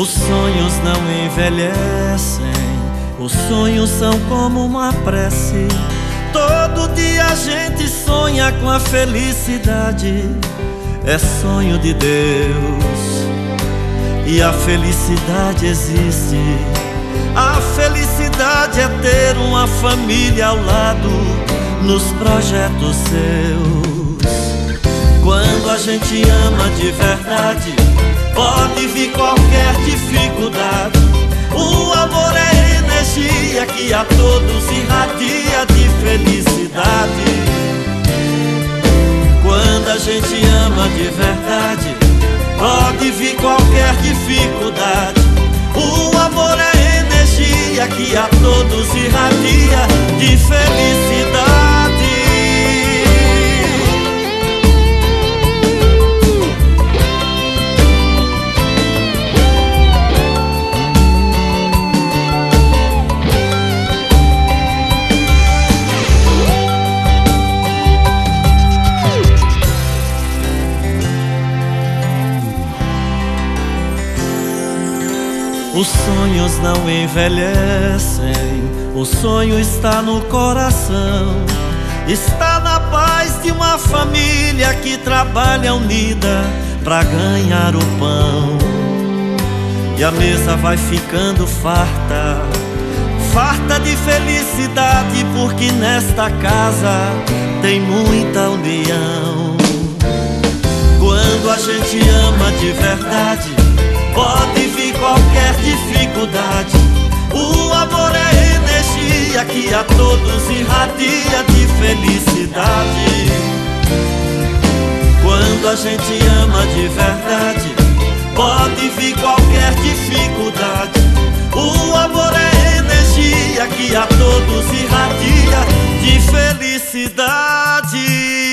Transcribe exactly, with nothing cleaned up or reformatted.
Os sonhos não envelhecem, os sonhos são como uma prece. Todo dia a gente sonha com a felicidade. É sonho de Deus e a felicidade existe. A felicidade é ter uma família ao lado nos projetos seus. Quando a gente ama de verdade, pode vir qualquer dificuldade. O amor é energia que a todos irradia de felicidade. Quando a gente ama de verdade, pode vir qualquer dificuldade. O amor é energia que a todos irradia de felicidade. Os sonhos não envelhecem, o sonho está no coração. Está na paz de uma família que trabalha unida pra ganhar o pão. E a mesa vai ficando farta, farta de felicidade, porque nesta casa tem muita união. Quando a gente ama de verdade, pode vir qualquer dificuldade. O amor é energia que a todos irradia de felicidade. Quando a gente ama de verdade, pode vir qualquer dificuldade. O amor é energia que a todos irradia de felicidade.